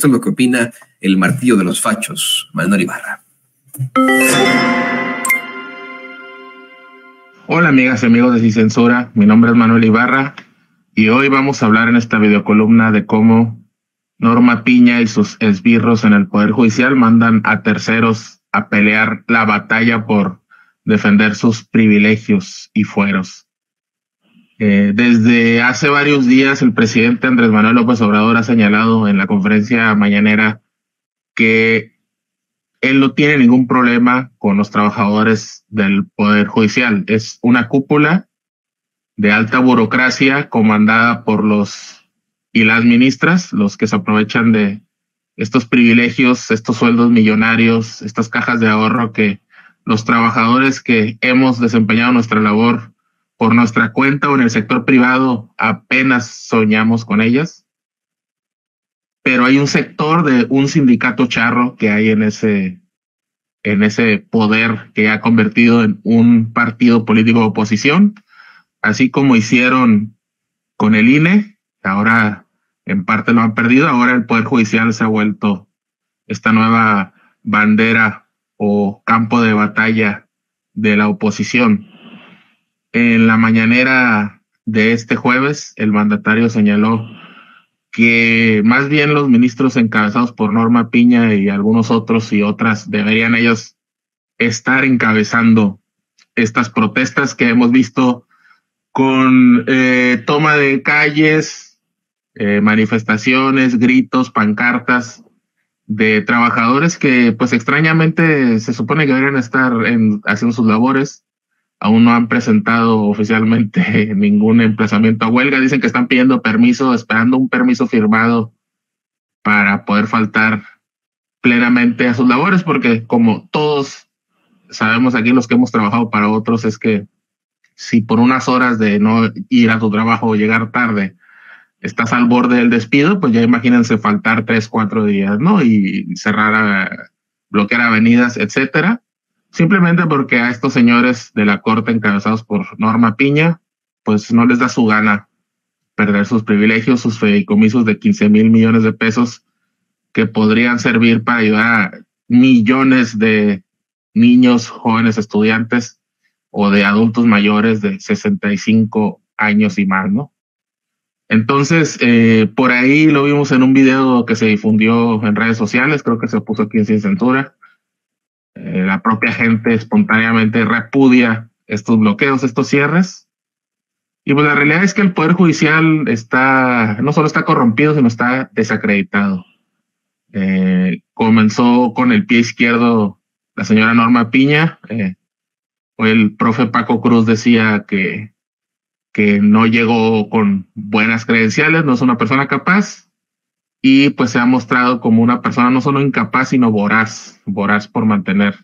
Esto es lo que opina el martillo de los fachos, Manuel Ibarra. Hola amigas y amigos de Sin Censura, mi nombre es Manuel Ibarra y hoy vamos a hablar en esta videocolumna de cómo Norma Piña y sus esbirros en el Poder Judicial mandan a terceros a pelear la batalla por defender sus privilegios y fueros. Desde hace varios días el presidente Andrés Manuel López Obrador ha señalado en la conferencia mañanera que él no tiene ningún problema con los trabajadores del Poder Judicial. Es una cúpula de alta burocracia comandada por los y las ministras, los que se aprovechan de estos privilegios, estos sueldos millonarios, estas cajas de ahorro que los trabajadores que hemos desempeñado nuestra labor por nuestra cuenta o en el sector privado apenas soñamos con ellas. Pero hay un sector de un sindicato charro que hay en ese poder que ha convertido en un partido político de oposición, así como hicieron con el INE, ahora en parte lo han perdido, ahora el Poder Judicial se ha vuelto esta nueva bandera o campo de batalla de la oposición. En la mañanera de este jueves, el mandatario señaló que más bien los ministros encabezados por Norma Piña y algunos otros y otras deberían ellos estar encabezando estas protestas que hemos visto con toma de calles, manifestaciones, gritos, pancartas de trabajadores que pues extrañamente se supone que deberían estar haciendo sus labores. Aún no han presentado oficialmente ningún emplazamiento a huelga. Dicen que están pidiendo permiso, esperando un permiso firmado para poder faltar plenamente a sus labores, porque como todos sabemos aquí, los que hemos trabajado para otros, es que si por unas horas de no ir a tu trabajo o llegar tarde estás al borde del despido, pues ya imagínense faltar 3, 4 días, ¿no? Y bloquear avenidas, etcétera. Simplemente porque a estos señores de la corte encabezados por Norma Piña, pues no les da su gana perder sus privilegios, sus fideicomisos de 15,000 millones de pesos que podrían servir para ayudar a millones de niños, jóvenes estudiantes o de adultos mayores de 65 años y más, ¿no? Entonces, por ahí lo vimos en un video que se difundió en redes sociales, creo que se puso aquí en Sin Censura. La propia gente espontáneamente repudia estos bloqueos, estos cierres. Y pues la realidad es que el Poder Judicial no solo está corrompido, sino está desacreditado. Comenzó con el pie izquierdo la señora Norma Piña. El profe Paco Cruz decía que no llegó con buenas credenciales, no es una persona capaz. Y pues se ha mostrado como una persona no solo incapaz, sino voraz por mantener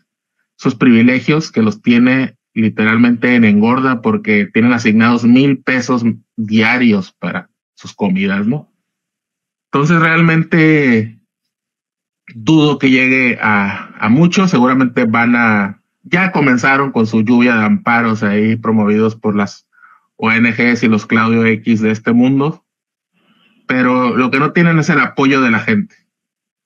sus privilegios, que los tiene literalmente en engorda porque tienen asignados 1,000 pesos diarios para sus comidas, ¿no? Entonces realmente dudo que llegue a muchos. Seguramente ya comenzaron con su lluvia de amparos ahí promovidos por las ONGs y los Claudio X de este mundo. Pero lo que no tienen es el apoyo de la gente.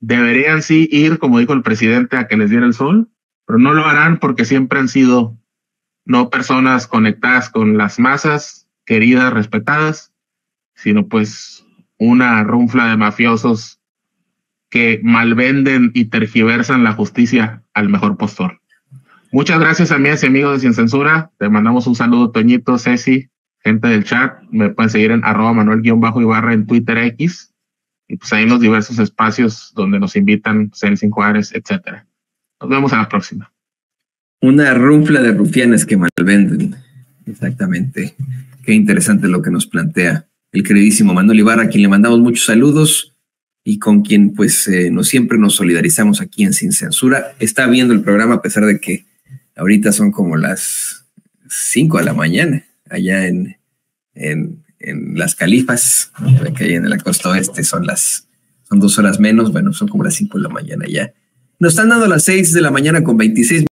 Deberían sí ir, como dijo el presidente, a que les diera el sol, pero no lo harán porque siempre han sido no personas conectadas con las masas, queridas, respetadas, sino pues una runfla de mafiosos que malvenden y tergiversan la justicia al mejor postor. Muchas gracias, amigas y amigos de Sin Censura. Te mandamos un saludo, Toñito, Ceci, gente del chat. Me pueden seguir en @Manuel_Ibarra en Twitter X. Y pues ahí en los diversos espacios donde nos invitan, Celsin, etcétera. Nos vemos a la próxima. Una runfla de rufianes que malvenden. Exactamente. Qué interesante lo que nos plantea el queridísimo Manuel Ibarra, a quien le mandamos muchos saludos y con quien pues siempre nos solidarizamos aquí en Sin Censura. Está viendo el programa a pesar de que ahorita son como las 5 de la mañana. Allá en Las Califas, que allá en la costa oeste son 2 horas menos, bueno, son como las 5 de la mañana ya. Nos están dando las 6 de la mañana con 26 minutos.